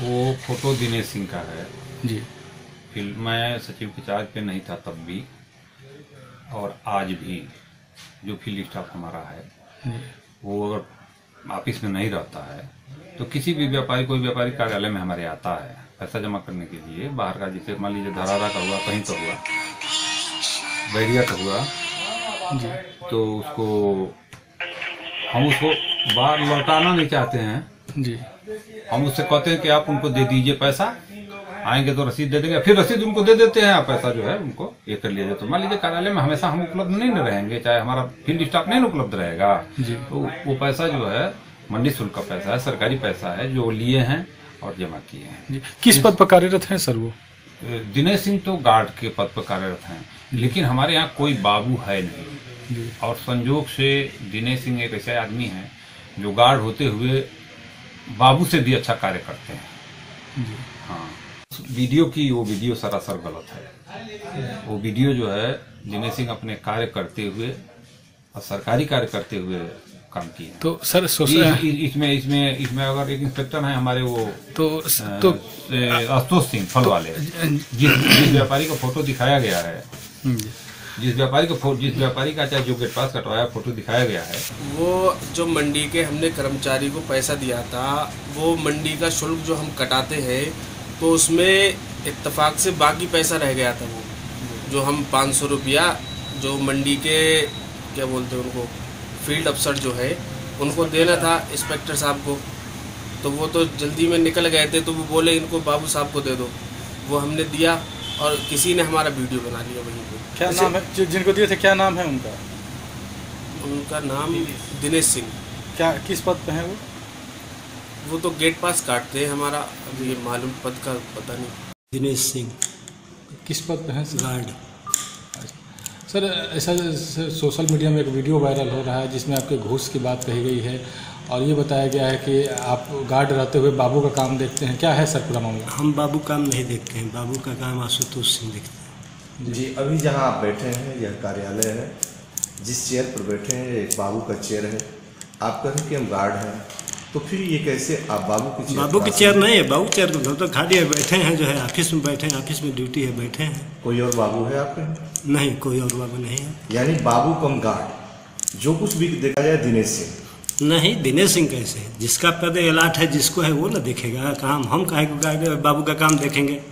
वो फोटो दिनेश सिंह का है जी। फिल्म मैं सचिव के चार्ज पे नहीं था तब भी और आज भी, जो फील्ड स्टाफ हमारा है वो अगर ऑफिस में नहीं रहता है तो किसी भी व्यापारी, कोई व्यापारी कार्यालय में हमारे आता है पैसा जमा करने के लिए बाहर का, जैसे मान लीजिए धरारा का हुआ, कहीं का हुआ, बैरिया का हुआ जी, तो उसको हम उसको बाहर लौटाना नहीं चाहते हैं जी। हम उससे कहते हैं कि आप उनको दे दीजिए पैसा, आएंगे तो रसीद दे देंगे, फिर रसीद उनको दे देते हैं, आप पैसा जो है उनको ये कर लिया जाए। तो मान लीजिए कार्यालय में हमेशा हम उपलब्ध नहीं रहेंगे, चाहे हमारा फील्ड स्टाफ नहीं उपलब्ध रहेगा जी, तो वो पैसा जो है मंडी शुल्क का पैसा है, सरकारी पैसा है जो लिए हैं और जमा किए हैं। किस पद पर कार्यरत हैं सर? वो दिनेश सिंह तो गार्ड के पद पर कार्यरत हैं, लेकिन हमारे यहाँ कोई बाबू है नहीं, और संजोग से दिनेश सिंह एक ऐसा आदमी है जो गार्ड होते हुए बाबू से भी अच्छा कार्य करते हैं जी। हाँ, वीडियो की वो वीडियो सरासर गलत है। वो वीडियो जो है दिनेश सिंह अपने कार्य करते हुए और सरकारी कार्य करते हुए काम किए। तो सर इसमें अगर एक इंस्पेक्टर है हमारे वो तो आशुतोष सिंह फल वाले, जिस व्यापारी का फोटो दिखाया गया है, जिस व्यापारी का चाहे जो गेट पास कटवाया फोटो दिखाया गया है, वो जो मंडी के हमने कर्मचारी को पैसा दिया था, वो मंडी का शुल्क जो हम कटाते हैं तो उसमें इत्तेफाक से बाकी पैसा रह गया था। वो जो हम 500 रुपया जो मंडी के क्या बोलते हैं उनको फील्ड अफसर जो है उनको देना था इंस्पेक्टर साहब को, तो वो तो जल्दी में निकल गए थे, तो वो बोले इनको बाबू साहब को दे दो, वो हमने दिया और किसी ने हमारा वीडियो बना लिया वहीं पे। क्या नाम है जिनको दिए थे? क्या नाम है उनका? उनका नाम दिनेश सिंह। क्या किस पद पे है वो? वो तो गेट पास काटते हैं हमारा, अब ये मालूम पद का पता नहीं। दिनेश सिंह किस पद पे है? गार्ड। सर ऐसा सोशल मीडिया में एक वीडियो वायरल हो रहा है जिसमें आपके घूस की बात कही गई है और ये बताया गया है कि आप गार्ड रहते हुए बाबू का काम देखते हैं, क्या है सर पूरा मामला? हम बाबू काम नहीं देखते हैं, बाबू का काम आशुतोष सिंह देखते हैं जी। अभी जहां आप बैठे हैं यह कार्यालय है, जिस चेयर पर बैठे हैं एक बाबू का चेयर है, आप कहें कि हम गार्ड हैं तो फिर ये कैसे आप बाबू की चेयर नहीं है, बाबू चेयर तो खाली है, बैठे हैं जो है ऑफिस में बैठे हैं, ऑफिस में ड्यूटी है, बैठे हैं। कोई और बाबू है आपके? नहीं, कोई और बाबू नहीं है। यानी बाबू कम गार्ड, जो कुछ भी देखा जाए दिनेश सिंह नहीं। दिनेश सिंह कैसे? जिसका पद अलाट है, जिसको है वो ना देखेगा काम, हम काहे को बाबू का काम देखेंगे?